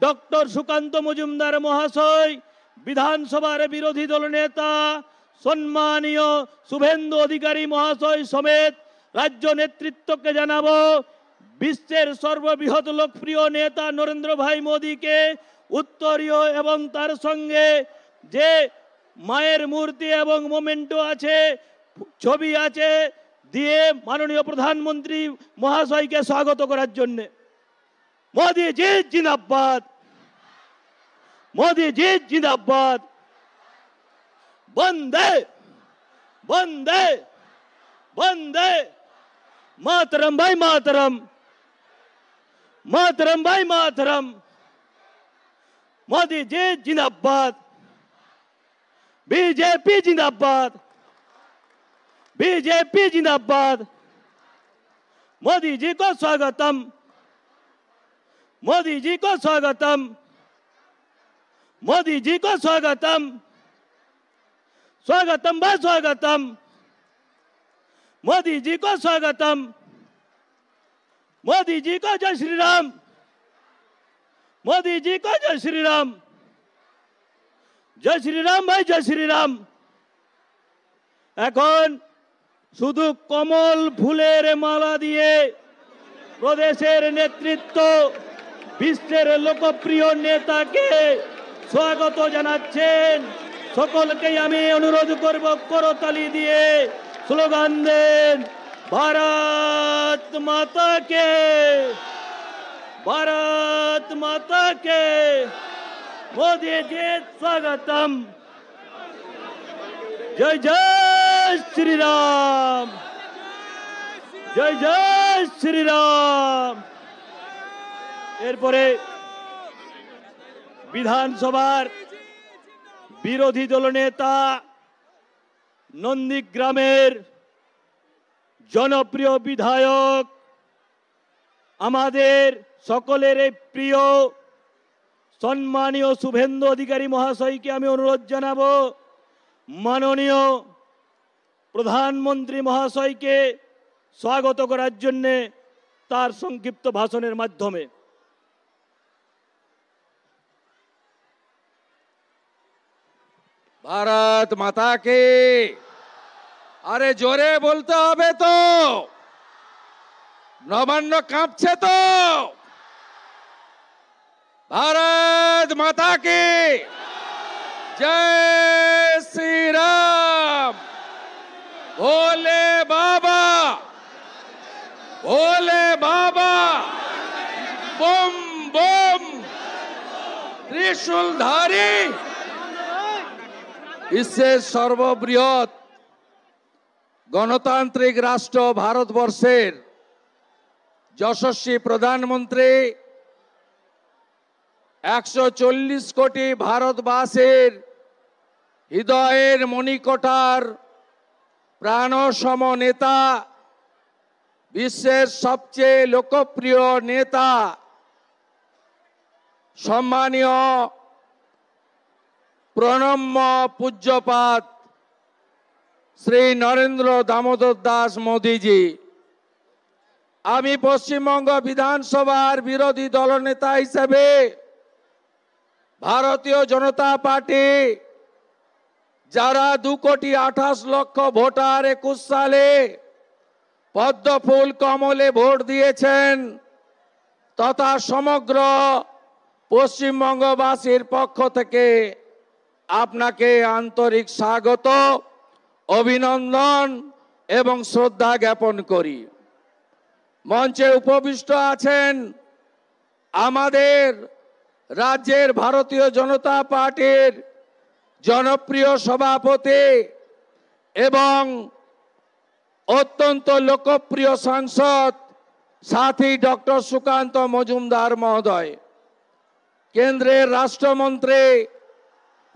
Doctor Sukanta Majumdar महाशय विधानसभार विरोधी दल नेता सम्मानीय सुभेंदु अधिकारी महाशय समेत राज्य नेतृत्व के जानाबो विश्व सर्वबृहत लोकप्रिय नेता नरेंद्र भाई मोदी के उत्तरीय एवं तार संगे जे मायर मूर्ति एवं मोमेंटो आछे छवि आछे दिए माननीय प्रधानमंत्री महाशय के स्वागत करार जन्य मोदी जी जिंदाबाद, मोदी जी जिंदाबाद। वंदे वंदे वंदे मातरम भाई मातरम, मातरम भाई मातरम। मोदी जी जिंदाबाद, बीजेपी जिंदाबाद, बीजेपी जिंदाबाद। मोदी जी को स्वागतम, मोदी जी को स्वागतम, मोदी जी को स्वागतम, स्वागतम भाई स्वागतम, मोदी जी को स्वागतम। मोदी जी को जय श्री राम, मोदी जी को जय श्री राम, जय श्री राम भाई जय श्री राम। एकोन शुधु कमल फुलेर माला दिए प्रदेशेर नेतृत्व विश्वेर लोकप्रिय नेता के स्वागत जानाच्छेन। सकलके आमि अनुरोध करब करताली दिए स्लोगान दें भारत माता के, भारत माता के। मोदी जी स्वागतम, जय जय श्री राम, जय जय श्री राम। এরপরে বিধানসভার বিরোধী দলনেতা নন্দীগ্রামের জনপ্রিয় বিধায়ক আমাদের সকলের প্রিয় সম্মানীয় শুভেন্দু অধিকারী মহাশয়কে আমি অনুরোধ জানাবো মাননীয় প্রধানমন্ত্রী মহাশয়কে स्वागत करार जन्य तार संक्षिप्त भाषणेर माध्यमे। भारत माता के। अरे जोरे बोलते होबे तो नवान्न कांपछे तो। भारत माता के। जय श्री राम। भोले बाबा, भोले बाबा। बम बम त्रिशूलधारी। इससे सर्वबृहत गणतांत्रिक राष्ट्र भारतवर्षेर यशस्वी प्रधानमंत्री 140 कोटी भारतवासीर हृदयेर मणिकटार प्राणसम नेता विश्व सबसे लोकप्रिय नेता सम्मानीय प्रणम्य पूज्यपाद श्री नरेंद्र दामोदर दास मोदी जी। आमी पश्चिम बंग विधानसभार बिरोधी दल नेता हिसेबे भारतीय जनता पार्टी जारा 2 कोटी 28 लाख भोटार 21 साले पद्म फूल कमले भोट दिएছেন तथा समग्र पश्चिम बंगवासीर पक्ष থেকে আপনাকে আন্তরিক স্বাগত অভিনন্দন এবং শ্রদ্ধা জ্ঞাপন করি। মঞ্চে উপবিষ্ট আছেন আমাদের রাজ্যের ভারতীয় জনতা পার্টির জনপ্রিয় সভাপতি এবং अत्यंत लोकप्रिय सांसद साथी डॉक्टर सुकांत मजूमदार महोदय, केंद्रीय राष्ट्रमंत्री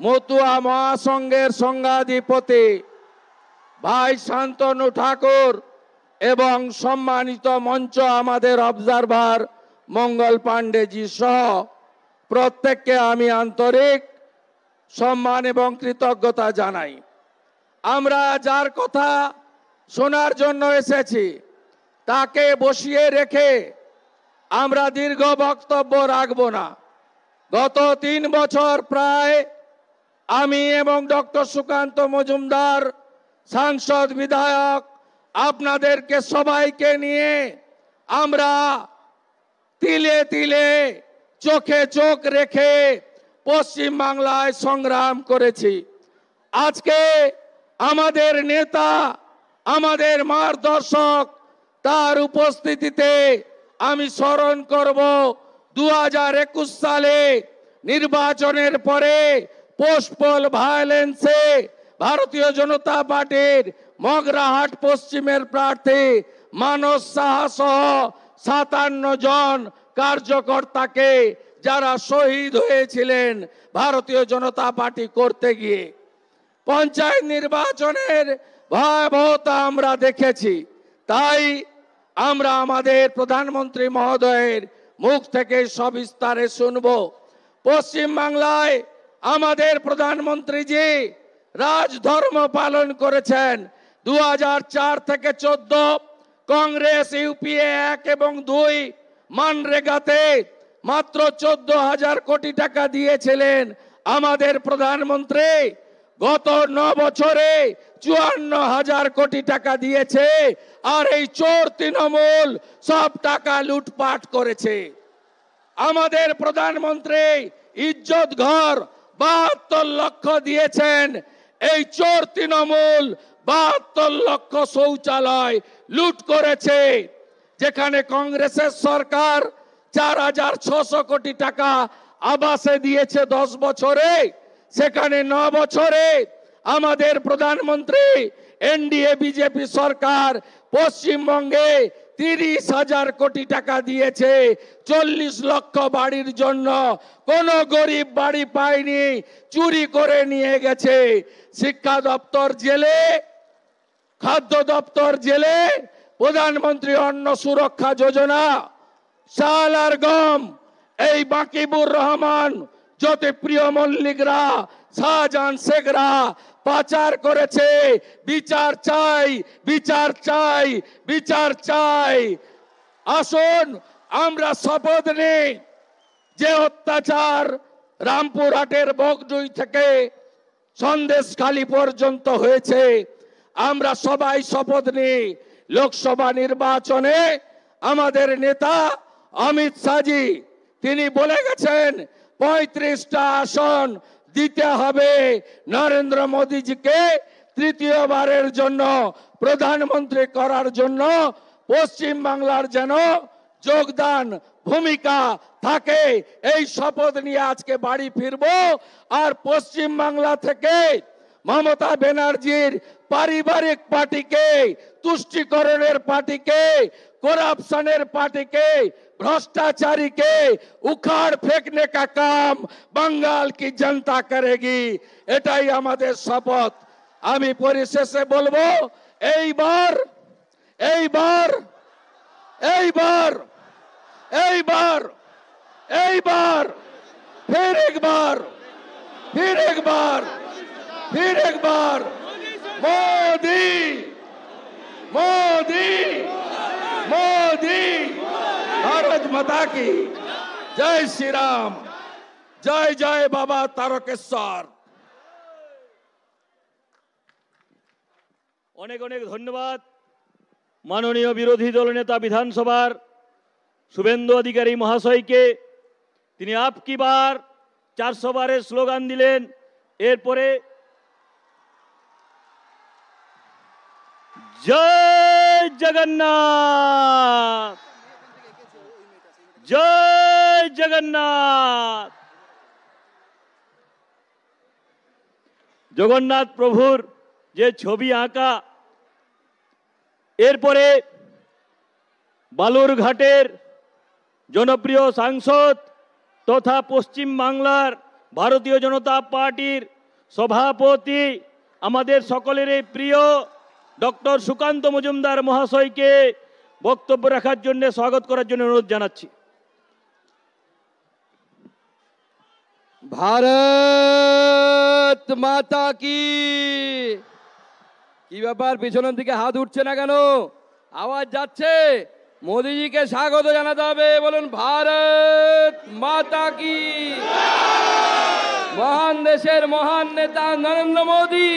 मतुआ महासंघेर संघाधिपति भाई शांतनु ठाकुर एवं सम्मानित मंच आमादेर अब्जार्भार मंगल पांडे जी सह प्रत्येक के आमी आंतरिक सम्मान एवं कृतज्ञता जानाई। आमरा जार कथा শোনার জন্য এসেছি তাকে বসিয়ে রেখে আমরা দীর্ঘ বক্তব্য রাখব না। गत 3 বছর प्राय आमी एवं डॉक्टर सुकांत मजूमदार सांसद विधायक आपनादेरके सबाईके निये आमरा तिले तिले चोखे चोख रेखे पश्चिम बांगलाय संग्राम करेछि। आजके आमादेर नेता आमादेर मार्गदर्शक तार उपस्थितिते आमी स्मरण करब 2021 साले निर्वाचनेर परे पोस्टपोल भायोलेंसे भारतीय जनता पार्टीर मगराहाट पश्चिमेर प्रार्थी मानस साहसह 57 जन कार्यकर्ताके जारा शहीद हयेछिलेन भारतीय जनता पार्टी करते गिये। पंचायत निर्वाचनेर भयाबहता आमरा देखेछि, ताई आमरा आमादेर प्रधानमंत्री महोदयेर मुख थेके सबिस्तारे शुनबो। पश्चिम बांगलाय आमादेर प्रधानमंत्री जी राजधर्म पालन करेछेन। 2004 थेके 14 कांग्रेस यूपीए 1 এবং 2 मानरेगाते मात्र 14,000 কোটি टाका दिएछिलेन आमादेर प्रधानमंत्री। गत 9 বছরে 54,000 কোটি टाका दिएছে, और এই चोर तृणमूल सब टाका लुटपाट करेছে। আমাদের प्रधानमंत्री इज्जत घर 72 লক্ষ দিয়েছেন, এই চোর তৃণমূল 72 লক্ষ শৌচালয় লুট করেছে। যেখানে কংগ্রেসের সরকার 4,600 কোটি টাকা আবাসে দিয়েছে 10 বছরে, সেখানে 9 বছরে আমাদের প্রধানমন্ত্রী এনডিএ বিজেপি সরকার পশ্চিমবঙ্গে 30,000 কোটি টাকা দিয়েছে 40 লক্ষ বাড়ির জন্য। কোন গরিব বাড়ি পায়নি, চুরি করে নিয়ে গেছে। শিক্ষা দপ্তর জেলে, খাদ্য দপ্তর জেলে, প্রধানমন্ত্রী অন্ন সুরক্ষা যোজনা, চাল আর গম, এই বাকিবুর রহমান জ্যোতিপ্রিয় মল্লিকরা শাহজাহান শেখরা পাচার করেছে। বিচার চাই, বিচার চাই, বিচার চাই। আসুন আমরা শপথ নেই যে অত্যাচার রামপুরহাটের বকজুই থেকে সন্দেশ খালি পর্যন্ত হয়েছে, আমরা সবাই শপথ নেই লোকসভা নির্বাচনে আমাদের নেতা অমিত শাহজি তিনি বলে গেছেন 35টা আসন দিতে হবে নরেন্দ্র মোদিজিকে তৃতীয়বারের জন্য প্রধানমন্ত্রী করার জন্য। পশ্চিম বাংলার যেন যোগদান ভূমিকা থাকে, এই শপথ নিয়ে আজকে বাড়ি ফিরব। আর পশ্চিম বাংলা থেকে মমতা ব্যানার্জির পারিবারিক পার্টিকে, তুষ্টিকরণের পার্টিকে, करप्शनर पार्टी के, भ्रष्टाचारी के उखाड़ फेंकने का काम बंगाल की जनता करेगी, एटाई आमादेर शपथ। आमी परिशेषे बोलबो एइबार एइबार एइबार एइबार एइबार फिर एक बार फिर एक बार फिर एक बार मोदी मोदी मोदी भारत माता की जय। श्री राम जय जय बाबा तारकेश्वर। अनेक अनेक धन्यवाद माननीय बिरोधी दल नेता विधानसभार शुभेंदु अधिकारी महाशय के। तिनी आप की बार 400 बारे स्लोगान दिलेन, एरपरे जय जगन्नाथ जय जगन्नाथ। जगन्नाथ प्रभुर जे छवि आँका, एरपरे बालुरघाटेर जनप्रिय सांसद तथा पश्चिम बांगलार भारतीय जनता पार्टीर सभापति आमादेर सकलेर प्रिय डॉक्टर सुकांत मजुमदार महाशय के बक्तव्य रखार जन्य स्वागत करार जन्य अनुरोध जानाच्छि। भारत माता की। ব্যাপার পিছনের দিকে হাত উঠছে না কেন? আওয়াজ যাচ্ছে? मोदी जी के स्वागत जाना था बोलूं भारत माता की। महान देशर महान नेता नरेंद्र मोदी,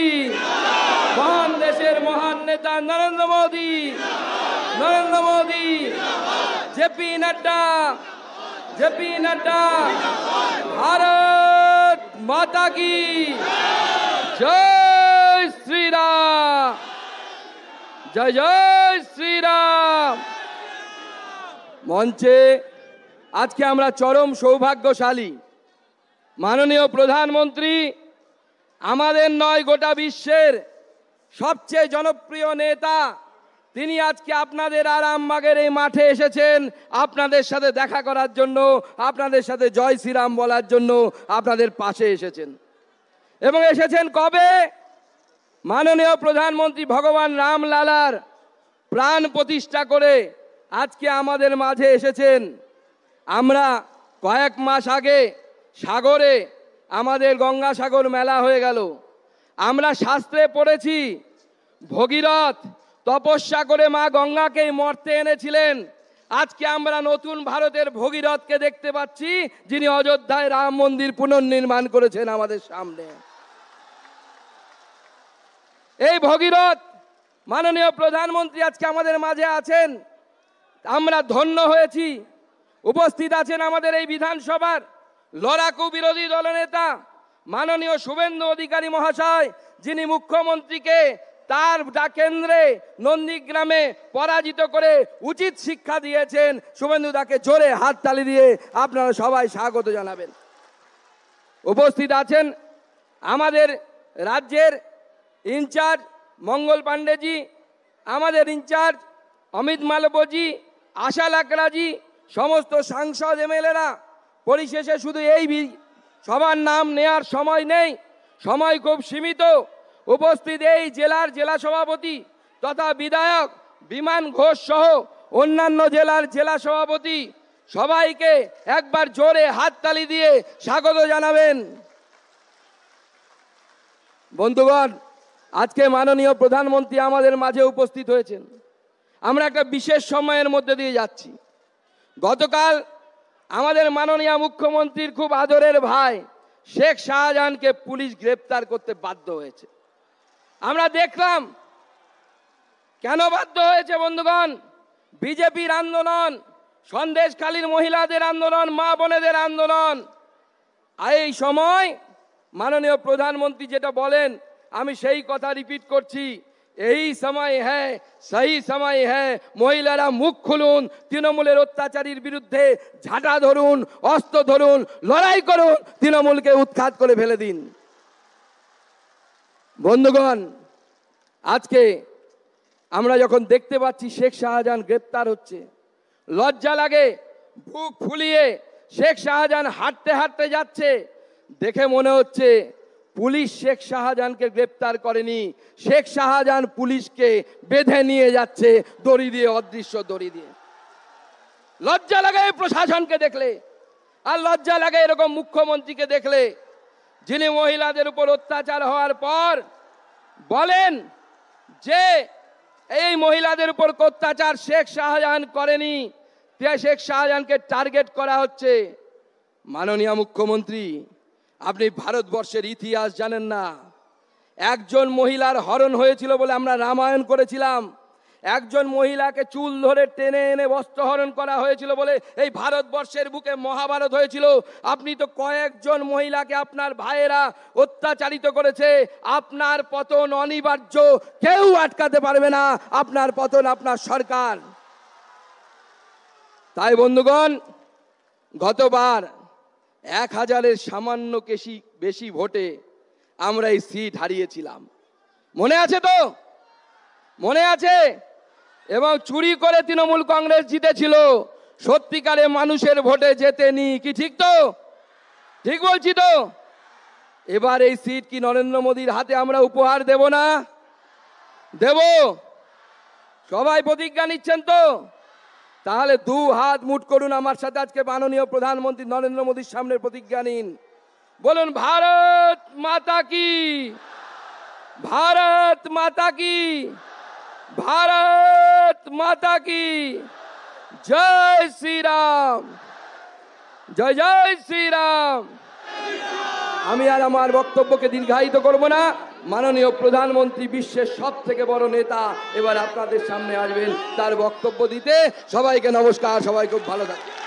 महान देशर महान नेता नरेंद्र मोदी, नरेंद्र मोदी। JP Nadda, JP Nadda. भारत माता की जय। श्री राम, जय जय श्री राम। मंचे आज के आम्रा चरम सौभाग्यशाली माननीय प्रधानमंत्री आमादेर नय गोटा विश्वेर सबचेये जनप्रिय नेता तिनी आज के आपनादेर आरामबागेर एई माठे एसेछेन आपनादेर साथे देखा करार जन्य, आपनादेर साथे जय श्रीराम बलार जन्य आपनादेर पाशे एसेछेन। एबं एसेछेन कबे? माननीय प्रधानमंत्री भगवान रामलालार प्राण प्रतिष्ठा करे आज के आमादेर माझे एसेछेन। आम्रा कयेक मास आगे सागरे आमादेर गंगासागर मेला हये गेलो। आम्रा शास्त्रे पढ़ेछि भगीरथ तपस्या करे मा गंगाके मर्ते एनेछिलेन। आज के आम्रा नतून भारतेर भगीरथके देखते पाच्छि जिनि अयोध्याय राम मंदिर पुनर्निर्माण करेछेन आमादेर सामने। एई भगीरथ माननीय प्रधानमंत्री आज के आमादेर माझे आछेन। आम्रा धन्य होयेछि। उपस्थित आछेन आमादेर एई विधानसभार लड़ाकू बिरोधी दलनेता माननीय सुभेंदु अधिकारी महाशय जिनि मुख्यमंत्री के तार डाकेन्द्रे नंदीग्रामे पराजित करे उचित शिक्षा दिएछेन। सुभेंदु दाके जोरे हाथ ताली दिए आपनारा सबाई स्वागत जानाबेन। उपस्थित आछेन आमादेर राज्येर इनचार्ज मंगल पांडे जी, आमादेर इनचार्ज अमित मालवजी, आशा लाकड़ा जी, समस्त सांसद एमएलएरा। परिशेषे शुधु एई सबार नाम नेयार समय नेई, समय खूब सीमित। उपस्थित एई जेलार जेला सभापति तथा विधायक विमान घोष सह अन्यान्य जेलार जेला सभापति सबाइके एक बार जोरे हाथ ताली दिए स्वागत जानाबेन। बंधुगण आज के माननीय प्रधानमंत्री आमादेर माझे उपस्थित हयेछेन। आमरा एक विशेष समयेर मध्य दिए जाच्छि। गतकाल आमादेर माननीय मुख्यमंत्रीर खूब आदरेर भाई शेख शाहजहान के पुलिस ग्रेप्तार करते बाध्य हयेछे। आमरा देखलाम केन बाध्य हयेछे। बंधुगण बीजेपीर आंदोलन, संदेश खालीर महिलादेर आंदोलन, मा बोनेदेर आंदोलन, एई समय माननीय प्रधानमंत्री जेटा बोलेन आमी सेई कथा रिपिट करछि। यही समय है, सही समय है। महिलारा मुख खुलुन, तृणमूलेर अत्याचारीर बिरुद्धे झाटा धरुन, अस्त्र धरुन, लड़ाई करुन, तृणमूलके उत्खात करे फेले दिन। बंधुगण आज के आमरा जखन देखते पाच्छि शेख शाहजहान ग्रेप्तार होच्छे, लज्जा लागे। बुक फुलिए शेख शाहजहान हाटते हाटते जाच्छे। देखे मने होच्छे पुलिस शेख शाहजहान के ग्रेप्तार करेनी, शेख शाहजहान पुलिस के बेधे निये जाच्छे दड़ी दिए, अदृश्य दड़ी दिए। लज्जा लागे प्रशासन के देखले और लज्जा लागे एरकम मुख्यमंत्री के देखले जिनि महिलादेर उपर अत्याचार होवार पर बोलेन जे एई महिलादेर उपर अत्याचार शेख शाहजहान करेनी, ते शेख शाहजहान के टार्गेट करा होच्छे। माननीय मुख्यमंत्री আপনি ভারতবর্ষের ইতিহাস জানেন না। একজন মহিলার হরণ হয়েছিল বলে আমরা রামায়ণ করেছিলাম। একজন মহিলাকে চুল ধরে টেনে এনে বস্ত্রহরণ করা হয়েছিল বলে এই ভারতবর্ষের বুকে মহাভারত হয়েছিল। আপনি তো কয়েকজন মহিলাকে আপনার ভাইয়েরা অত্যাচারিত করেছে। আপনার পতন অনিবার্য, কেউ আটকাতে পারবে না আপনার পতন, আপনার সরকার। তাই বন্ধুগণ গতবার 1000-এর সামান্য বেশি ভোটে আমরা এই সিট হারিয়েছিলাম, মনে আছে তো? মনে আছে। এবং চুরি করে তৃণমূল কংগ্রেস জিতেছিল, সত্যিকারে মানুষের ভোটে জেতেনি। কি ঠিক তো? ঠিক বলছি তো? এবার এই সিট কি নরেন্দ্র মোদির হাতে আমরা উপহার দেব না? দেব। সবাই প্রতিজ্ঞা নিচ্ছেন তো? তাহলে দু হাত মুঠ করুন আমার সাথে আজকে মাননীয় প্রধানমন্ত্রী নরেন্দ্র মোদির সামনে প্রতিজ্ঞা নিন। বলুন ভারত মাতা কি, ভারত মাতা কি, ভারত মাতা কি। जय श्री राम, जय जय श्री राम। আমি আর আমার বক্তব্যকে দীর্ঘায়িত করব না। माननीय प्रधानमंत्री विश्व सबथेके बड़ नेता एबार आपनादेर सामने आसबेन तार बक्तब्य दीते। सबाइके नमस्कार, सबाई खूब भालो थाकबेन।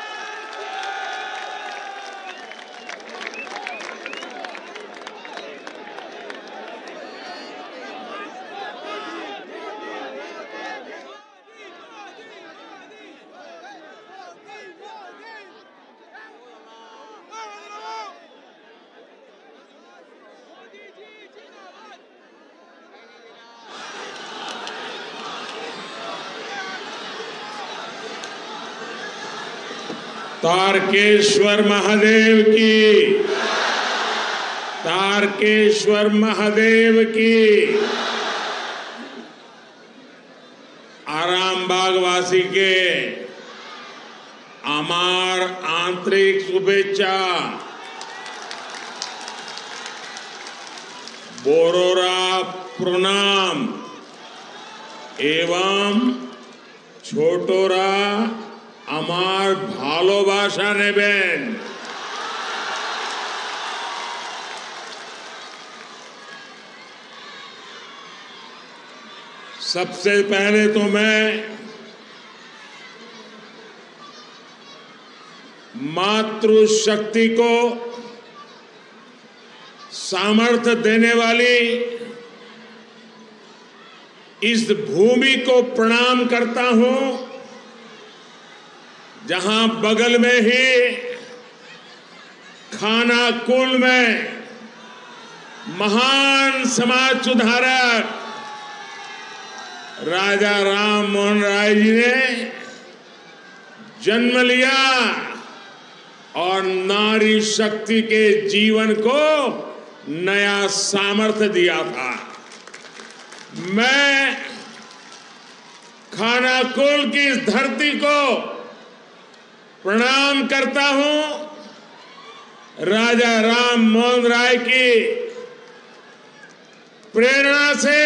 तारकेश्वर महादेव की, तारकेश्वर महादेव की। आरामबाग वासी के अमार आंतरिक शुभेच्छा। बोरोरा प्रणाम एवं छोटोरा आमार भालोबाशा नेबेन। सबसे पहले तो मैं मातृशक्ति को सामर्थ्य देने वाली इस भूमि को प्रणाम करता हूं, जहां बगल में ही खानाकुल में महान समाज सुधारक राजा राम मोहन राय जी ने जन्म लिया और नारी शक्ति के जीवन को नया सामर्थ्य दिया था। मैं खानाकुल की इस धरती को प्रणाम करता हूं। राजा राम मोहन राय की प्रेरणा से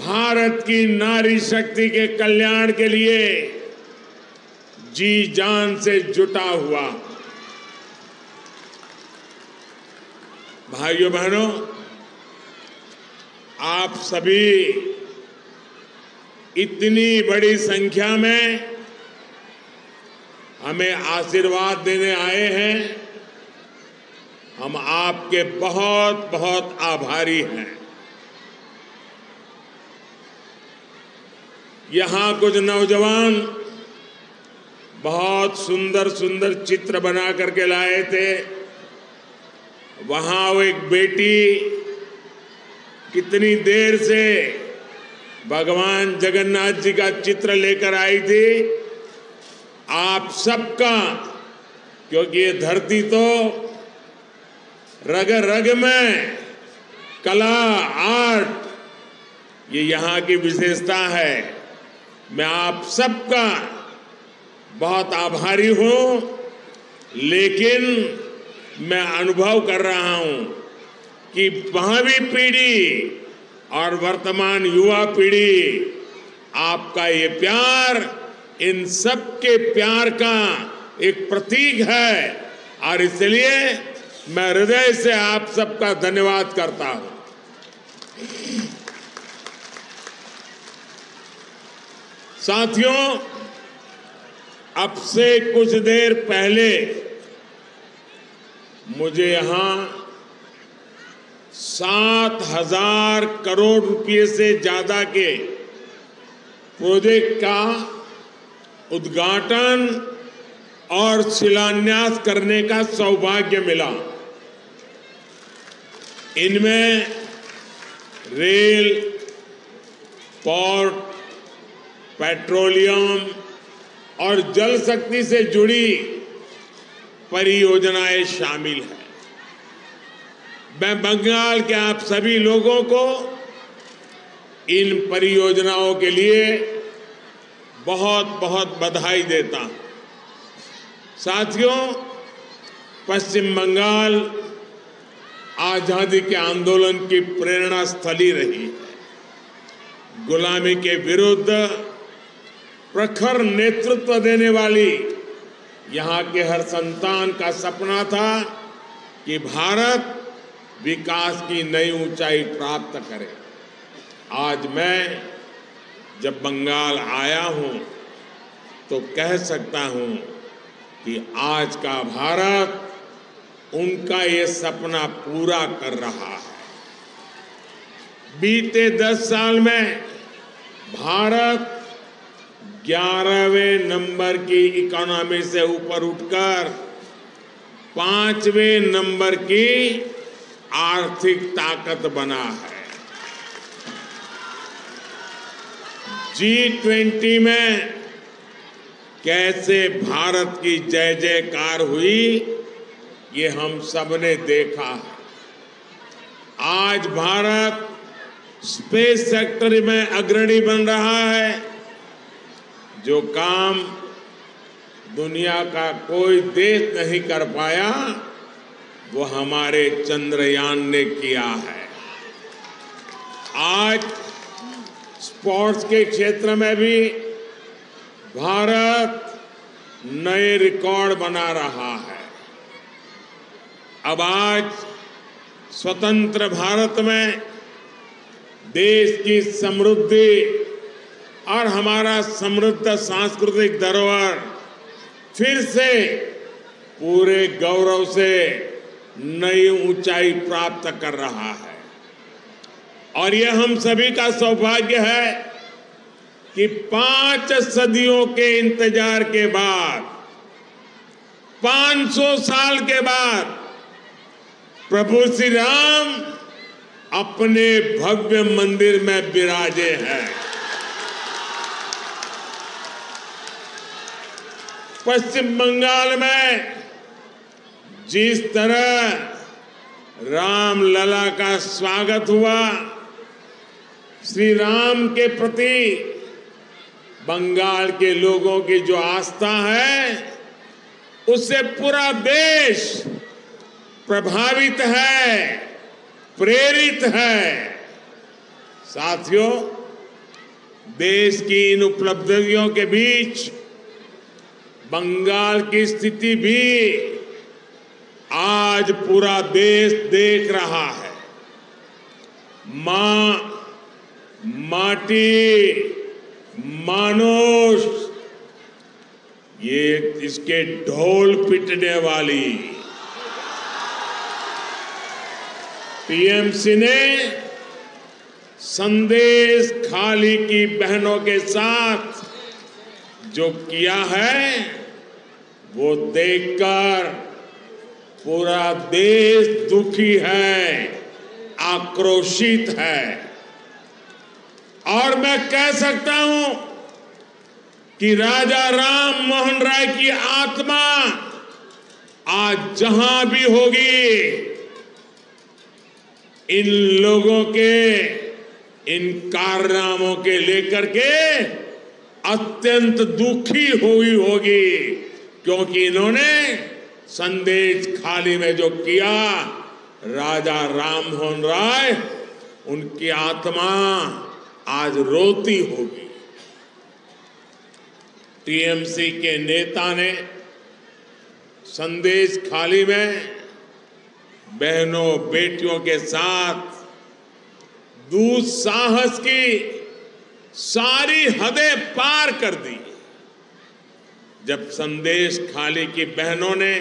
भारत की नारी शक्ति के कल्याण के लिए जी जान से जुटा हुआ। भाइयों बहनों, आप सभी इतनी बड़ी संख्या में हमें आशीर्वाद देने आए हैं। हम आपके बहुत बहुत आभारी हैं। यहां कुछ नौजवान बहुत सुंदर सुंदर चित्र बना करके लाए थे। वहां वो एक बेटी कितनी देर से भगवान जगन्नाथ जी का चित्र लेकर आई थी। आप सबका, क्योंकि ये धरती तो रग रग में कला आर्ट, ये यहाँ की विशेषता है। मैं आप सबका बहुत आभारी हूँ, लेकिन मैं अनुभव कर रहा हूँ कि भावी पीढ़ी और वर्तमान युवा पीढ़ी, आपका ये प्यार इन सब के प्यार का एक प्रतीक है और इसलिए मैं हृदय से आप सबका धन्यवाद करता हूं। साथियों, अब से कुछ देर पहले मुझे यहां 7,000 करोड़ रुपए से ज्यादा के प्रोजेक्ट का उद्घाटन और शिलान्यास करने का सौभाग्य मिला। इनमें रेल, पोर्ट, पेट्रोलियम और जल शक्ति से जुड़ी परियोजनाएं शामिल हैं। मैं बंगाल के आप सभी लोगों को इन परियोजनाओं के लिए बहुत बहुत बधाई देता हूं। साथियों, पश्चिम बंगाल आजादी के आंदोलन की प्रेरणा स्थली रही है। गुलामी के विरुद्ध प्रखर नेतृत्व देने वाली यहाँ के हर संतान का सपना था कि भारत विकास की नई ऊंचाई प्राप्त करे। आज मैं जब बंगाल आया हूँ तो कह सकता हूँ कि आज का भारत उनका ये सपना पूरा कर रहा है। बीते 10 साल में भारत 11वें नंबर की इकोनॉमी से ऊपर उठकर 5वें नंबर की आर्थिक ताकत बना है। G20 में कैसे भारत की जय जयकार हुई ये हम सबने देखा है। आज भारत स्पेस सेक्टर में अग्रणी बन रहा है। जो काम दुनिया का कोई देश नहीं कर पाया वो हमारे चंद्रयान ने किया है। आज स्पोर्ट्स के क्षेत्र में भी भारत नए रिकॉर्ड बना रहा है। अब आज स्वतंत्र भारत में देश की समृद्धि और हमारा समृद्ध सांस्कृतिक धरोहर फिर से पूरे गौरव से नई ऊंचाई प्राप्त कर रहा है। और यह हम सभी का सौभाग्य है कि 5 सदियों के इंतजार के बाद 500 साल के बाद प्रभु श्री राम अपने भव्य मंदिर में विराजे हैं। पश्चिम बंगाल में जिस तरह रामलला का स्वागत हुआ, श्री राम के प्रति बंगाल के लोगों की जो आस्था है उससे पूरा देश प्रभावित है, प्रेरित है। साथियों, देश की इन उपलब्धियों के बीच बंगाल की स्थिति भी आज पूरा देश देख रहा है। माँ, माटी, मानुष, ये इसके ढोल पिटने वाली टीएमसी ने संदेश खाली की बहनों के साथ जो किया है वो देखकर पूरा देश दुखी है, आक्रोशित है। और मैं कह सकता हूं कि राजा राम मोहन राय की आत्मा आज जहां भी होगी, इन लोगों के इन कारनामों के लेकर के अत्यंत दुखी हुई होगी, क्योंकि इन्होंने संदेश खाली में जो किया, राजा राम मोहन राय, उनकी आत्मा आज रोती होगी। टीएमसी के नेता ने संदेश खाली में बहनों बेटियों के साथ दुस्साहस की सारी हदें पार कर दी। जब संदेश खाली की बहनों ने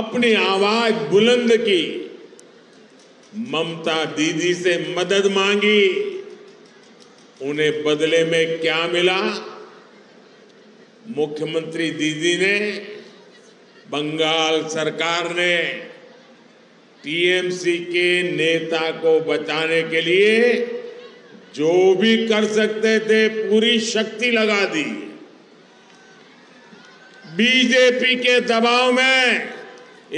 अपनी आवाज बुलंद की, ममता दीदी से मदद मांगी, उन्हें बदले में क्या मिला? मुख्यमंत्री दीदी ने, बंगाल सरकार ने टीएमसी के नेता को बचाने के लिए जो भी कर सकते थे पूरी शक्ति लगा दी। बीजेपी के दबाव में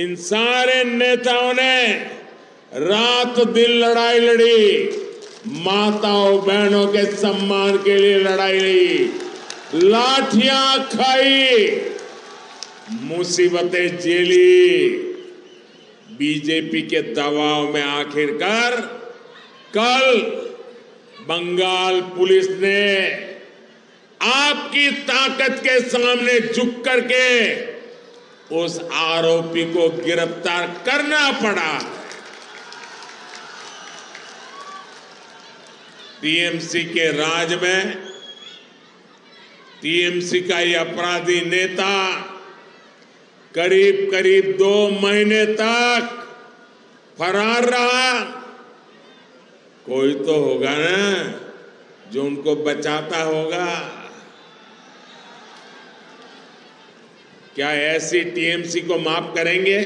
इन सारे नेताओं ने रात दिन लड़ाई लड़ी, माताओं बहनों के सम्मान के लिए लड़ाई लड़ी, लाठियां खाई, मुसीबतें झेली। बीजेपी के दबाव में आखिरकार कल बंगाल पुलिस ने आपकी ताकत के सामने झुक करके उस आरोपी को गिरफ्तार करना पड़ा। टीएमसी के राज में टीएमसी का ये अपराधी नेता करीब करीब 2 महीने तक फरार रहा। कोई तो होगा ना जो उनको बचाता होगा। क्या ऐसी टीएमसी को माफ करेंगे?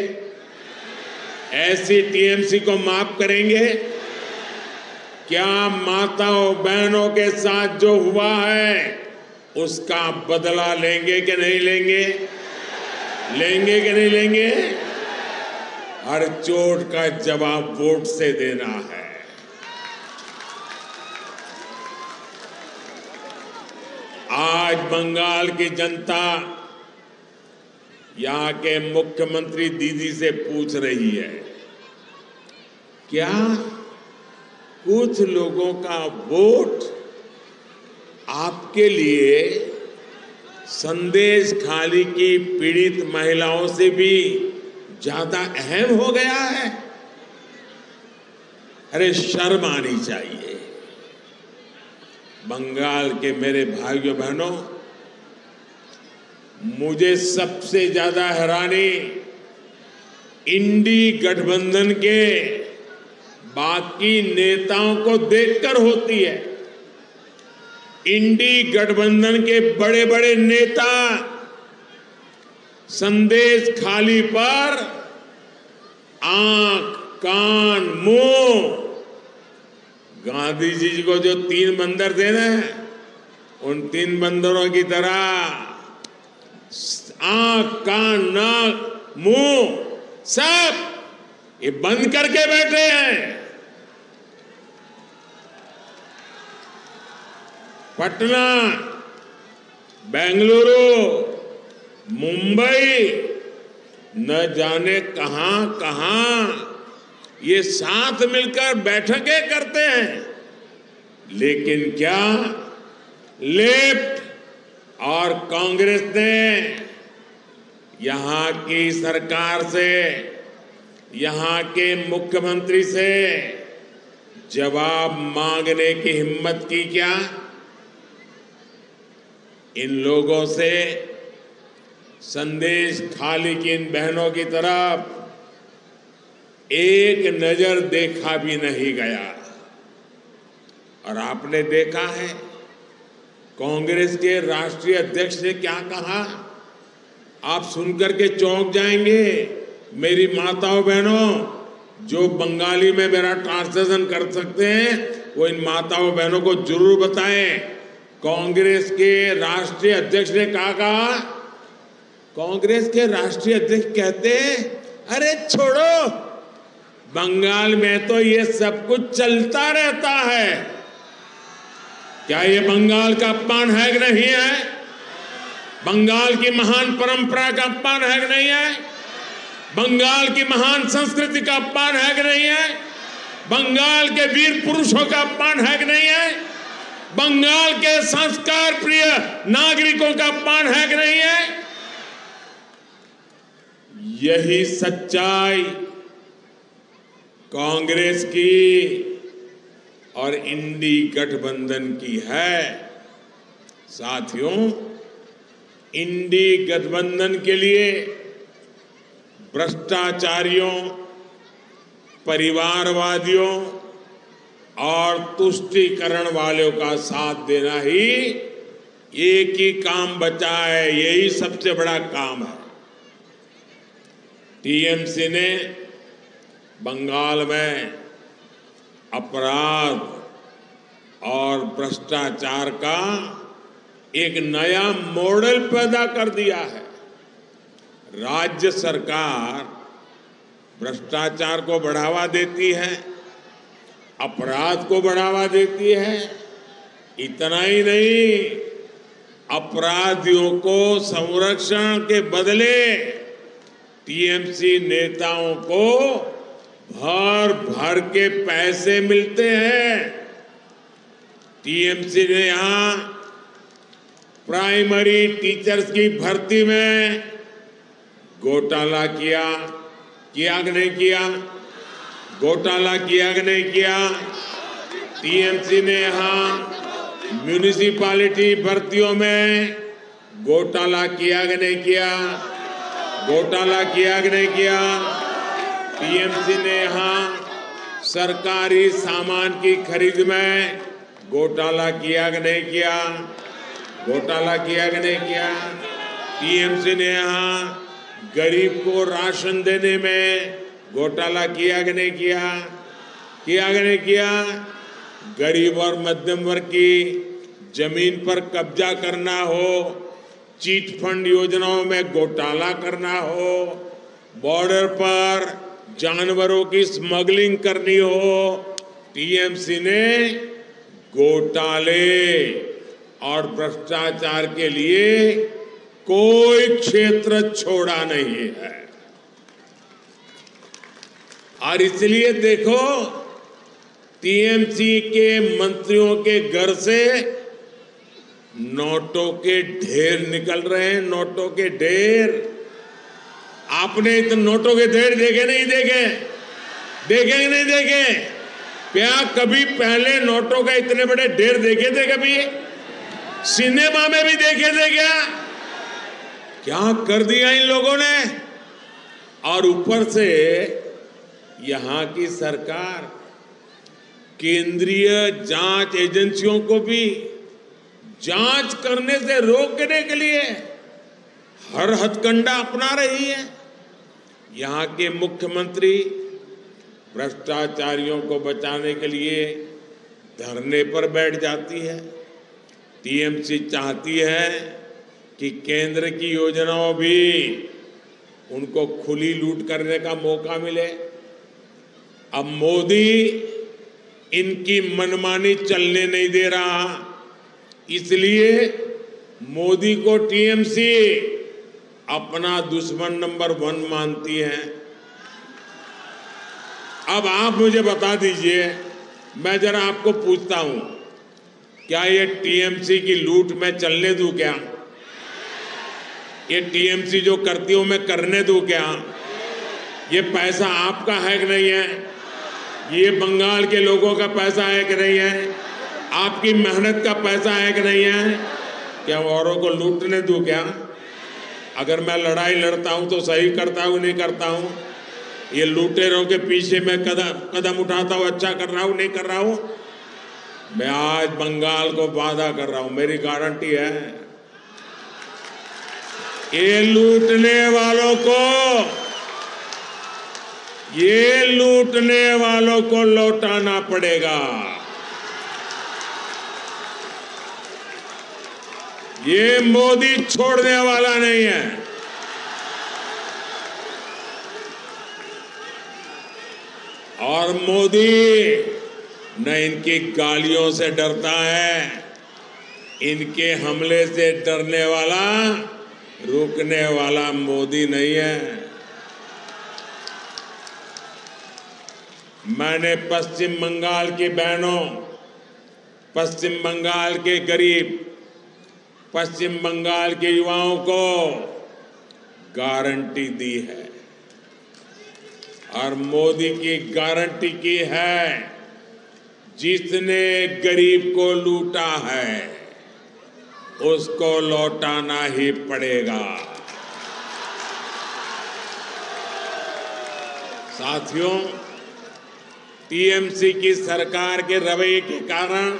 ऐसी टीएमसी को माफ करेंगे? क्या माताओं बहनों के साथ जो हुआ है उसका बदला लेंगे कि नहीं लेंगे? लेंगे कि नहीं लेंगे? हर चोट का जवाब वोट से देना है। आज बंगाल की जनता यहाँ के मुख्यमंत्री दीदी से पूछ रही है, क्या कुछ लोगों का वोट आपके लिए संदेश खाली की पीड़ित महिलाओं से भी ज्यादा अहम हो गया है? अरे शर्म आनी चाहिए। बंगाल के मेरे भाइयों बहनों, मुझे सबसे ज्यादा हैरानी इंडी गठबंधन के बाकी नेताओं को देखकर होती है। इंडी गठबंधन के बड़े बड़े नेता संदेश खाली पर आंख कान मुंह, गांधी जी को जो 3 बंदर देना है उन 3 बंदरों की तरह आंख कान नाक मुंह सब ये बंद करके बैठे हैं। पटना, बेंगलुरु, मुंबई, न जाने कहां कहां ये साथ मिलकर बैठकें करते हैं। लेकिन क्या लेफ्ट और कांग्रेस ने यहाँ की सरकार से, यहाँ के मुख्यमंत्री से जवाब मांगने की हिम्मत की क्या? इन लोगों से, संदेश खाली की इन बहनों की तरफ एक नजर देखा भी नहीं गया। और आपने देखा है कांग्रेस के राष्ट्रीय अध्यक्ष ने क्या कहा? आप सुनकर के चौंक जाएंगे। मेरी माताओं बहनों, जो बंगाली में मेरा ट्रांसलेशन कर सकते हैं वो इन माताओं बहनों को जरूर बताएं। कांग्रेस के राष्ट्रीय अध्यक्ष ने क्या कहा? कांग्रेस के राष्ट्रीय अध्यक्ष कहते हैं, अरे छोड़ो, बंगाल में तो ये सब कुछ चलता रहता है। क्या ये बंगाल का अपमान है कि नहीं है? बंगाल की महान परंपरा का अपमान है कि नहीं है? बंगाल की महान संस्कृति का अपमान है कि नहीं है? बंगाल के वीर पुरुषों का अपमान है कि नहीं है? बंगाल के संस्कार प्रिय नागरिकों का अपमान है कि नहीं है? यही सच्चाई कांग्रेस की और इंडी गठबंधन की है। साथियों, इंडी गठबंधन के लिए भ्रष्टाचारियों, परिवारवादियों और तुष्टीकरण वालों का साथ देना ही एक ही काम बचा है। यही सबसे बड़ा काम है। टीएमसी ने बंगाल में अपराध और भ्रष्टाचार का एक नया मॉडल पैदा कर दिया है। राज्य सरकार भ्रष्टाचार को बढ़ावा देती है, अपराध को बढ़ावा देती है। इतना ही नहीं, अपराधियों को संरक्षण के बदले टीएमसी नेताओं को भर भर के पैसे मिलते हैं। टीएमसी ने यहाँ प्राइमरी टीचर्स की भर्ती में घोटाला किया कि नहीं किया? घोटाला किया कि नहीं किया? टीएमसी ने यहाँ म्यूनिसिपालिटी भर्तियों में घोटाला किया कि नहीं किया? घोटाला किया कि नहीं किया? टीएमसी ने यहाँ सरकारी सामान की खरीद में घोटाला किया कि नहीं किया? घोटाला किया कि नहीं किया? टीएमसी ने यहाँ गरीब को राशन देने में घोटाला किया कि नहीं किया? किया कि नहीं किया? गरीब और मध्यम वर्ग की जमीन पर कब्जा करना हो, चीट फंड योजनाओं में घोटाला करना हो, बॉर्डर पर जानवरों की स्मगलिंग करनी हो, टीएमसी ने घोटाले और भ्रष्टाचार के लिए कोई क्षेत्र छोड़ा नहीं है। और इसलिए देखो, टीएमसी के मंत्रियों के घर से नोटों के ढेर निकल रहे हैं। नोटों के ढेर। आपने इतने नोटों के ढेर देखे? नहीं देखे? देखे नहीं देखे? क्या कभी पहले नोटों का इतने बड़े ढेर देखे थे? कभी सिनेमा में भी देखे थे क्या? क्या कर दिया इन लोगों ने। और ऊपर से यहाँ की सरकार केंद्रीय जांच एजेंसियों को भी जांच करने से रोकने के लिए हर हथकंडा अपना रही है। यहाँ के मुख्यमंत्री भ्रष्टाचारियों को बचाने के लिए धरने पर बैठ जाती है। टीएमसी चाहती है कि केंद्र की योजनाओं भी उनको खुली लूट करने का मौका मिले। अब मोदी इनकी मनमानी चलने नहीं दे रहा, इसलिए मोदी को टीएमसी अपना दुश्मन नंबर 1 मानती है। अब आप मुझे बता दीजिए, मैं जरा आपको पूछता हूं, क्या ये टीएमसी की लूट मैं चलने दूं क्या? ये टीएमसी जो करती हूं मैं करने दूं क्या? ये पैसा आपका है कि नहीं है? ये बंगाल के लोगों का पैसा है कि नहीं है? आपकी मेहनत का पैसा है कि नहीं है? क्या औरों को लूटने दूं क्या? अगर मैं लड़ाई लड़ता हूं तो सही करता हूं, नहीं करता हूं? ये लूटेरों के पीछे मैं कदम उठाता हूँ, अच्छा कर रहा हूँ, नहीं कर रहा हूँ? मैं आज बंगाल को वादा कर रहा हूँ, मेरी गारंटी है, ये लूटने वालों को लौटाना पड़ेगा। ये मोदी छोड़ने वाला नहीं है। और मोदी न इनकी गालियों से डरता है, इनके हमले से डरने वाला, रुकने वाला मोदी नहीं है। मैंने पश्चिम बंगाल की बहनों, पश्चिम बंगाल के गरीब, पश्चिम बंगाल के युवाओं को गारंटी दी है और मोदी की गारंटी की है, जिसने गरीब को लूटा है उसको लौटाना ही पड़ेगा। साथियों, टीएमसी की सरकार के रवैये के कारण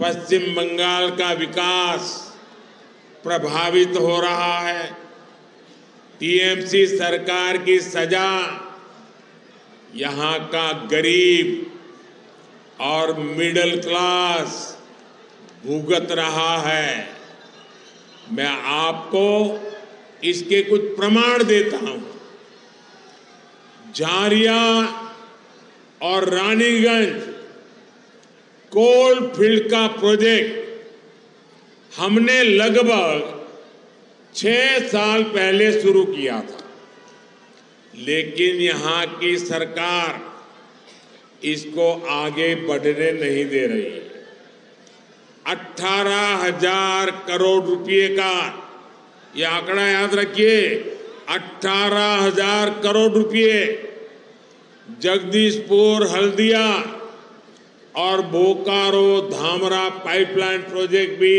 पश्चिम बंगाल का विकास प्रभावित हो रहा है। टीएमसी सरकार की सजा यहाँ का गरीब और मिडिल क्लास भुगत रहा है। मैं आपको इसके कुछ प्रमाण देता हूँ। जारिया और रानीगंज कोल फील्ड का प्रोजेक्ट हमने लगभग 6 साल पहले शुरू किया था, लेकिन यहाँ की सरकार इसको आगे बढ़ने नहीं दे रही है। 18,000 करोड़ रुपए का, ये आंकड़ा याद रखिए, 18,000 करोड़ रुपए जगदीशपुर, हल्दिया और बोकारो धामरा पाइपलाइन प्रोजेक्ट भी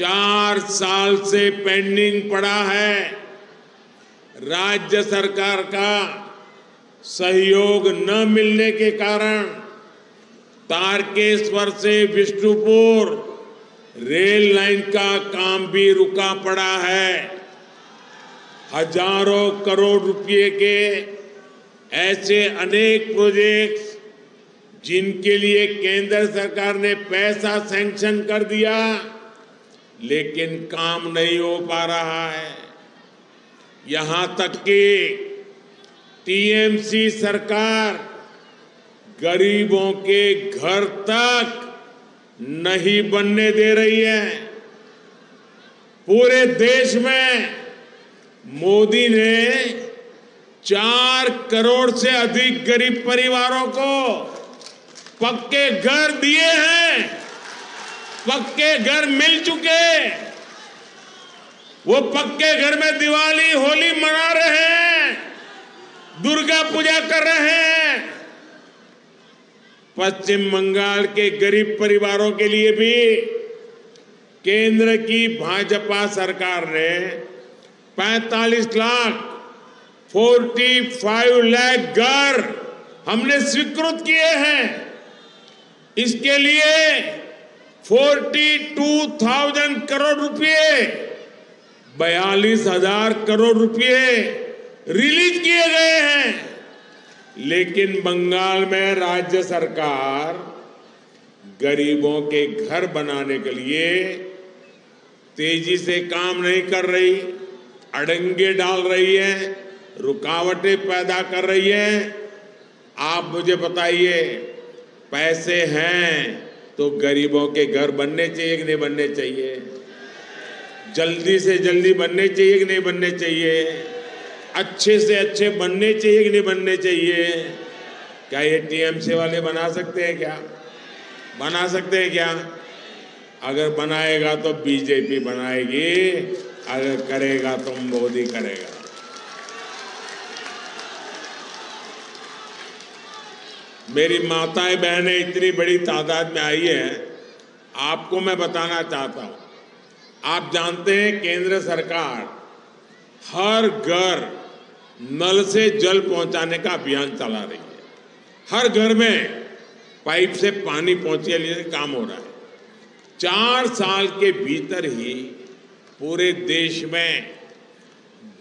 4 साल से पेंडिंग पड़ा है। राज्य सरकार का सहयोग न मिलने के कारण तारकेश्वर से विष्णुपुर रेल लाइन का काम भी रुका पड़ा है। हजारों करोड़ रुपए के ऐसे अनेक प्रोजेक्ट्स जिनके लिए केंद्र सरकार ने पैसा सैंक्शन कर दिया लेकिन काम नहीं हो पा रहा है। यहाँ तक कि टीएमसी सरकार गरीबों के घर तक नहीं बनने दे रही है। पूरे देश में मोदी ने 4 करोड़ से अधिक गरीब परिवारों को पक्के घर दिए हैं, पक्के घर मिल चुके, वो पक्के घर में दिवाली होली मना रहे हैं, दुर्गा पूजा कर रहे हैं। पश्चिम बंगाल के गरीब परिवारों के लिए भी केंद्र की भाजपा सरकार ने 45 लाख घर हमने स्वीकृत किए हैं। इसके लिए 42,000 करोड़ रुपए, 42,000 करोड़ रुपए रिलीज किए गए हैं। लेकिन बंगाल में राज्य सरकार गरीबों के घर बनाने के लिए तेजी से काम नहीं कर रही, अड़ंगे डाल रही है, रुकावटें पैदा कर रही है। आप मुझे बताइए, पैसे हैं तो गरीबों के घर बनने चाहिए कि नहीं बनने चाहिए? जल्दी से जल्दी बनने चाहिए कि नहीं बनने चाहिए? अच्छे से अच्छे बनने चाहिए कि नहीं बनने चाहिए? क्या ये टीएमसी वाले बना सकते हैं क्या? बना सकते हैं क्या? अगर बनाएगा तो बीजेपी बनाएगी, अगर करेगा तो मोदी करेगा। मेरी माताएं बहनें इतनी बड़ी तादाद में आई हैं, आपको मैं बताना चाहता हूँ। आप जानते हैं केंद्र सरकार हर घर नल से जल पहुँचाने का अभियान चला रही है। हर घर में पाइप से पानी पहुँचने लिए काम हो रहा है। 4 साल के भीतर ही पूरे देश में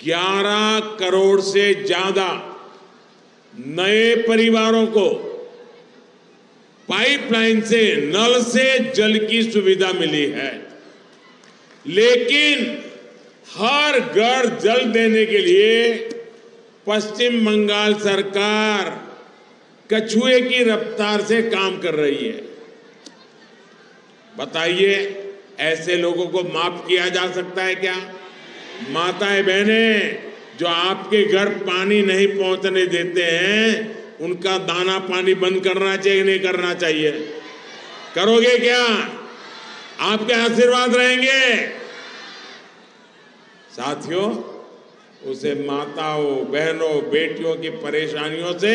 11 करोड़ से ज़्यादा नए परिवारों को पाइपलाइन से नल से जल की सुविधा मिली है। लेकिन हर घर जल देने के लिए पश्चिम बंगाल सरकार कछुए की रफ्तार से काम कर रही है। बताइए, ऐसे लोगों को माफ किया जा सकता है क्या? माताएं बहनें जो आपके घर पानी नहीं पहुंचने देते हैं, उनका दाना पानी बंद करना चाहिए नहीं करना चाहिए? करोगे क्या? आपके आशीर्वाद रहेंगे। साथियों, उसे माताओं बहनों बेटियों की परेशानियों से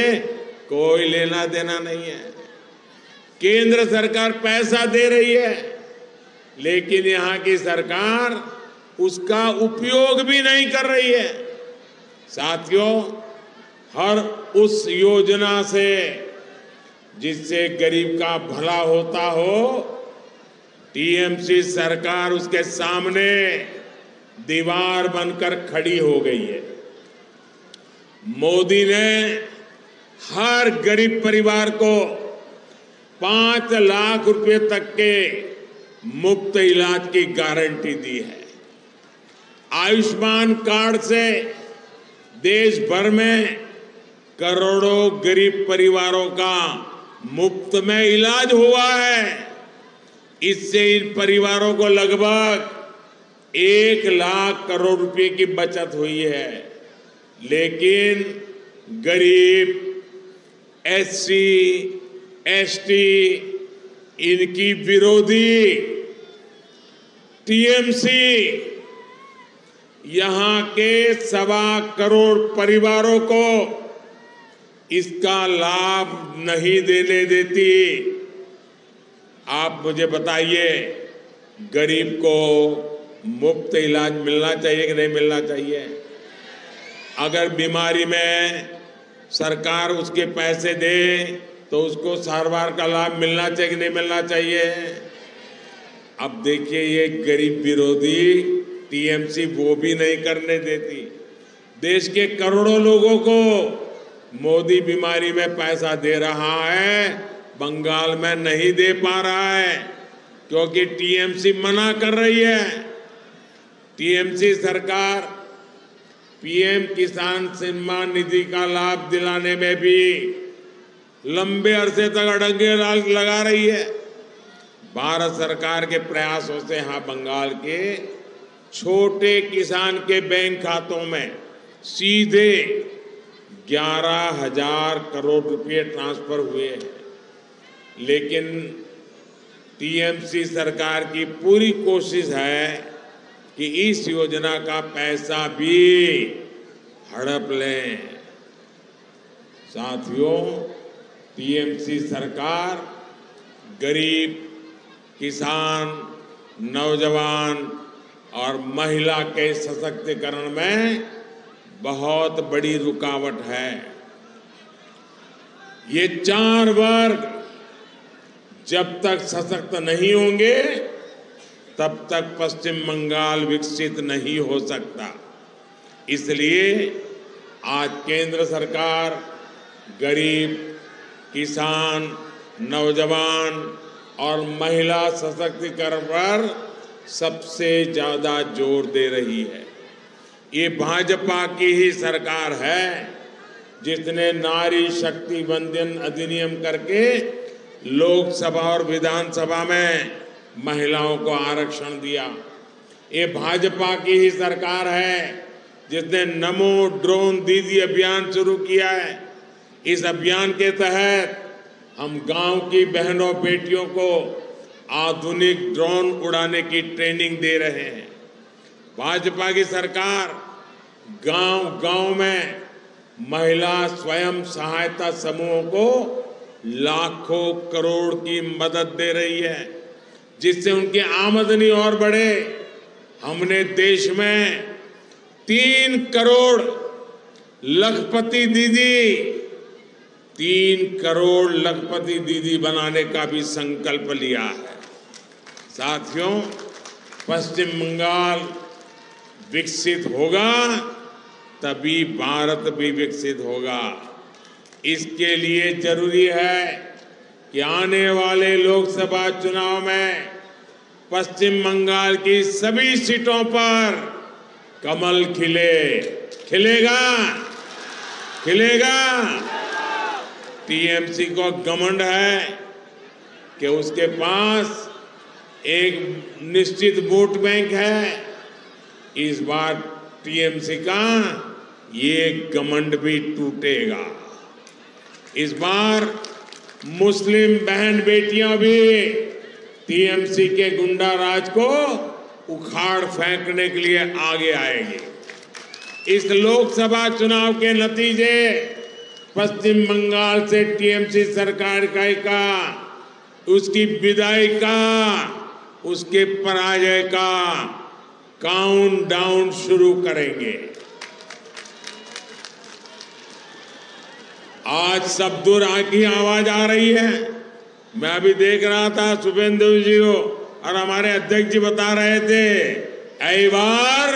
कोई लेना देना नहीं है। केंद्र सरकार पैसा दे रही है लेकिन यहाँ की सरकार उसका उपयोग भी नहीं कर रही है। साथियों, हर उस योजना से जिससे गरीब का भला होता हो, टीएमसी सरकार उसके सामने दीवार बनकर खड़ी हो गई है। मोदी ने हर गरीब परिवार को 5 लाख रुपए तक के मुफ्त इलाज की गारंटी दी है। आयुष्मान कार्ड से देश भर में करोड़ों गरीब परिवारों का मुफ्त में इलाज हुआ है। इससे इन परिवारों को लगभग 1 लाख करोड़ रुपए की बचत हुई है। लेकिन गरीब, एससी, एसटी, इनकी विरोधी टीएमसी यहां के 1.25 करोड़ परिवारों को इसका लाभ नहीं देने देती। आप मुझे बताइए, गरीब को मुफ्त इलाज मिलना चाहिए कि नहीं मिलना चाहिए? अगर बीमारी में सरकार उसके पैसे दे तो उसको सारवार का लाभ मिलना चाहिए कि नहीं मिलना चाहिए? अब देखिए, ये गरीब विरोधी टीएमसी वो भी नहीं करने देती। देश के करोड़ों लोगों को मोदी बीमारी में पैसा दे रहा है, बंगाल में नहीं दे पा रहा है क्योंकि टीएमसी मना कर रही है। टीएमसी सरकार पीएम किसान सम्मान निधि का लाभ दिलाने में भी लंबे अरसे तक अड़ंगे लगा रही है। भारत सरकार के प्रयासों से यहाँ बंगाल के छोटे किसान के बैंक खातों में सीधे 11,000 करोड़ रुपये ट्रांसफर हुए हैं, लेकिन टीएमसी सरकार की पूरी कोशिश है कि इस योजना का पैसा भी हड़प लें। साथियों, टीएमसी सरकार गरीब, किसान, नौजवान और महिला के सशक्तिकरण में बहुत बड़ी रुकावट है। ये 4 वर्ग जब तक सशक्त नहीं होंगे तब तक पश्चिम बंगाल विकसित नहीं हो सकता। इसलिए आज केंद्र सरकार गरीब, किसान, नौजवान और महिला सशक्तिकरण पर सबसे ज्यादा जोर दे रही है। ये भाजपा की ही सरकार है जिसने नारी शक्ति वंदन अधिनियम करके लोकसभा और विधानसभा में महिलाओं को आरक्षण दिया। ये भाजपा की ही सरकार है जिसने नमो ड्रोन दीदी अभियान शुरू किया है। इस अभियान के तहत हम गांव की बहनों बेटियों को आधुनिक ड्रोन उड़ाने की ट्रेनिंग दे रहे हैं। भाजपा की सरकार गांव-गांव में महिला स्वयं सहायता समूहों को लाखों करोड़ की मदद दे रही है जिससे उनकी आमदनी और बढ़े। हमने देश में 3 करोड़ लखपति दीदी 3 करोड़ लखपति दीदी बनाने का भी संकल्प लिया है। साथियों, पश्चिम बंगाल विकसित होगा तभी भारत भी विकसित होगा। इसके लिए जरूरी है कि आने वाले लोकसभा चुनाव में पश्चिम बंगाल की सभी सीटों पर कमल खिले। खिलेगा, खिलेगा। टीएमसी को घमंड है कि उसके पास एक निश्चित वोट बैंक है। इस बार टीएमसी का ये घमंड भी टूटेगा। इस बार मुस्लिम बहन बेटियां भी टीएमसी के गुंडा राज को उखाड़ फेंकने के लिए आगे आएगी। इस लोकसभा चुनाव के नतीजे पश्चिम बंगाल से टीएमसी सरकार का, उसकी विदाई का, उसके पराजय का काउंटडाउन शुरू करेंगे। आज सब दूर की आवाज आ रही है। मैं अभी देख रहा था सुभेंदु जी को और हमारे अध्यक्ष जी बता रहे थे, ऐ बार।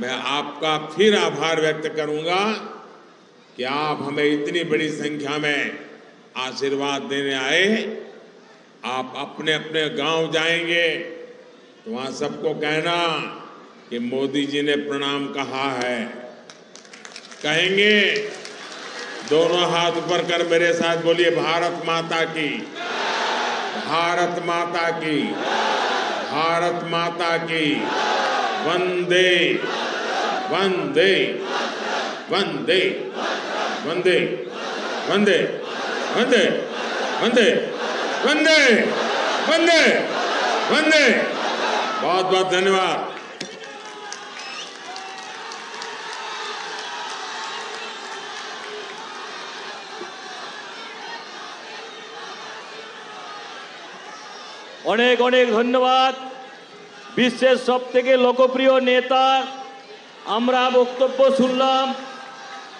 मैं आपका फिर आभार व्यक्त करूंगा कि आप हमें इतनी बड़ी संख्या में आशीर्वाद देने आए। आप अपने अपने गांव जाएंगे तो वहां सबको कहना कि मोदी जी ने प्रणाम कहा है। कहेंगे, दोनों हाथ ऊपर कर मेरे साथ बोलिए, भारत माता की, भारत माता की, भारत माता की, वंदे वंदे वंदे वंदे वंदे वंदे वंदे वंदे वंदे वंदे। बहुत बहुत धन्यवाद। अनेक अनेक धन्यवाद। विश्व सबथेके लोकप्रिय नेता आमरा बक्तव्य सुनलाम।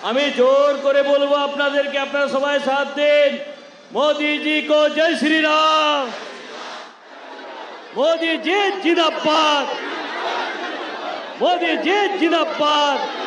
आमी जोर करे बोलबो आपनादेरके आपनारा सबाई साथ दिन। मोदी जी को जय श्री राम। मोदी जी जिंदाबाद। मोदी जी जिंदाबाद।